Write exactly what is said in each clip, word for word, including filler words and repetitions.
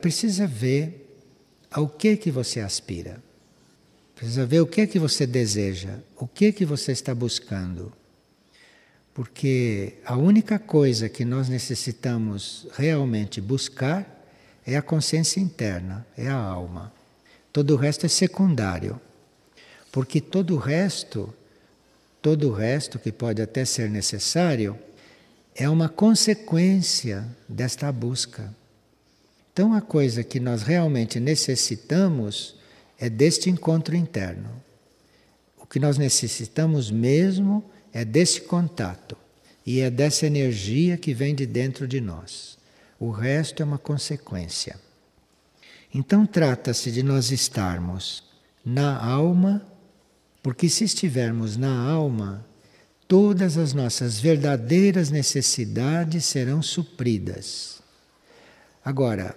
precisa ver ao que que você aspira. Precisa ver o que que você deseja, o que que você está buscando. Porque a única coisa que nós necessitamos realmente buscar é a consciência interna, é a alma. Todo o resto é secundário. Porque todo o resto, todo o resto que pode até ser necessário, é uma consequência desta busca. Então a coisa que nós realmente necessitamos é deste encontro interno. O que nós necessitamos mesmo é desse contato e é dessa energia que vem de dentro de nós. O resto é uma consequência. Então trata-se de nós estarmos na alma, porque se estivermos na alma, todas as nossas verdadeiras necessidades serão supridas. Agora,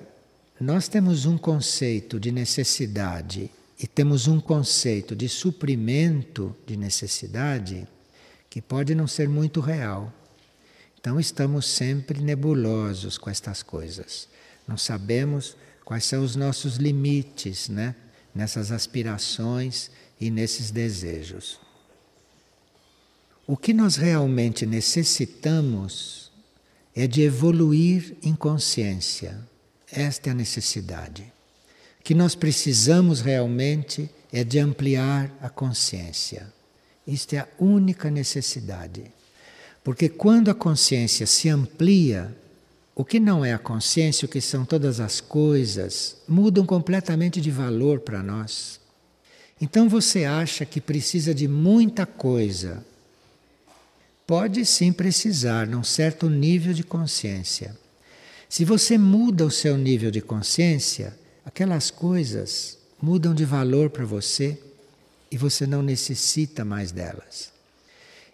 nós temos um conceito de necessidade e temos um conceito de suprimento de necessidade que pode não ser muito real. Então estamos sempre nebulosos com estas coisas. Não sabemos quais são os nossos limites, né? Nessas aspirações e nesses desejos. O que nós realmente necessitamos é de evoluir em consciência. Esta é a necessidade. O que nós precisamos realmente é de ampliar a consciência. Isto é a única necessidade. Porque quando a consciência se amplia, o que não é a consciência, o que são todas as coisas, mudam completamente de valor para nós. Então você acha que precisa de muita coisa. Pode sim precisar num certo nível de consciência. Se você muda o seu nível de consciência, aquelas coisas mudam de valor para você e você não necessita mais delas.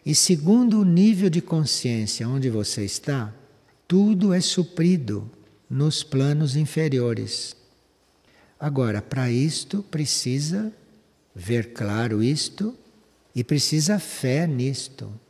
E segundo o nível de consciência onde você está, tudo é suprido nos planos inferiores. Agora, para isto, precisa ver claro isto e precisa fé nisto.